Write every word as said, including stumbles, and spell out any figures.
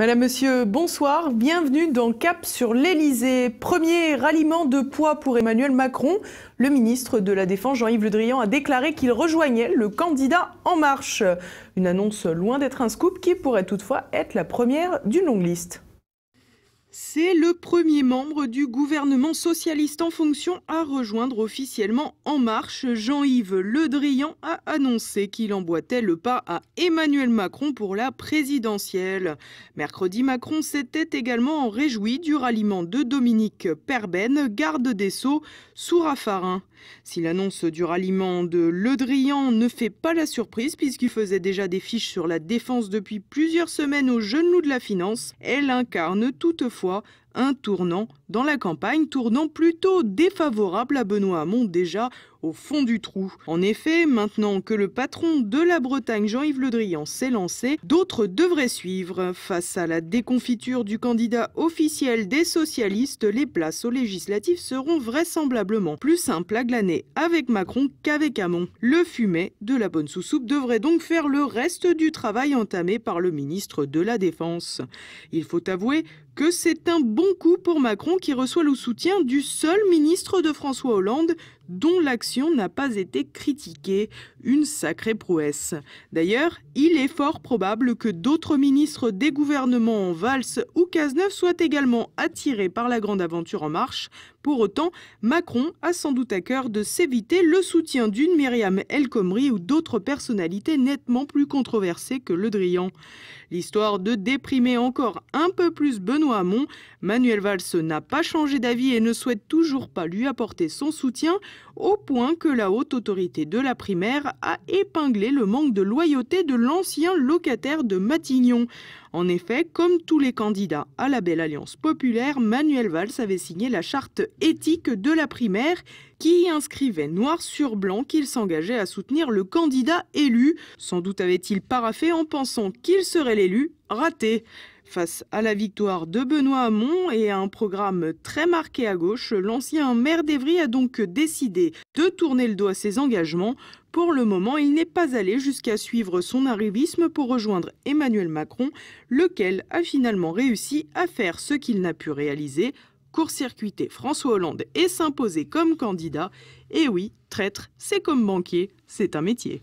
Madame, Monsieur, bonsoir. Bienvenue dans Cap sur l'Elysée. Premier ralliement de poids pour Emmanuel Macron. Le ministre de la Défense, Jean-Yves Le Drian, a déclaré qu'il rejoignait le candidat En Marche. Une annonce loin d'être un scoop qui pourrait toutefois être la première d'une longue liste. C'est le premier membre du gouvernement socialiste en fonction à rejoindre officiellement En Marche. Jean-Yves Le Drian a annoncé qu'il emboîtait le pas à Emmanuel Macron pour la présidentielle. Mercredi, Macron s'était également réjoui du ralliement de Dominique Perben, garde des Sceaux, sous Raffarin. Si l'annonce du ralliement de Le Drian ne fait pas la surprise, puisqu'il faisait déjà des fiches sur la défense depuis plusieurs semaines au jeune loup de la finance, elle incarne toutefois un tournant dans la campagne, tournant plutôt défavorable à Benoît Hamon, déjà au fond du trou. En effet, maintenant que le patron de la Bretagne, Jean-Yves Le Drian, s'est lancé, d'autres devraient suivre. Face à la déconfiture du candidat officiel des socialistes, les places aux législatives seront vraisemblablement plus simples à glaner avec Macron qu'avec Hamon. Le fumet de la bonne sous-soupe devrait donc faire le reste du travail entamé par le ministre de la Défense. Il faut avouer que c'est un bon coup pour Macron, qui reçoit le soutien du seul ministre de François Hollande dont l'action n'a pas été critiquée. Une sacrée prouesse. D'ailleurs, il est fort probable que d'autres ministres des gouvernements Valls ou Cazeneuve soient également attirés par la grande aventure En Marche. Pour autant, Macron a sans doute à cœur de s'éviter le soutien d'une Myriam El Khomri ou d'autres personnalités nettement plus controversées que Le Drian. L'histoire de déprimer encore un peu plus Benoît Hamon, Manuel Valls n'a pas changé d'avis et ne souhaite toujours pas lui apporter son soutien, au point que la Haute Autorité de la Primaire a épinglé le manque de loyauté de l'ancien locataire de Matignon. En effet, comme tous les candidats à la Belle Alliance Populaire, Manuel Valls avait signé la charte éthique de la primaire qui inscrivait noir sur blanc qu'il s'engageait à soutenir le candidat élu. Sans doute avait-il paraffé en pensant qu'il serait l'élu raté. Face à la victoire de Benoît Hamon et à un programme très marqué à gauche, l'ancien maire d'Evry a donc décidé de tourner le dos à ses engagements. Pour le moment, il n'est pas allé jusqu'à suivre son arrivisme pour rejoindre Emmanuel Macron, lequel a finalement réussi à faire ce qu'il n'a pu réaliser, court-circuiter François Hollande et s'imposer comme candidat. Et oui, traître, c'est comme banquier, c'est un métier.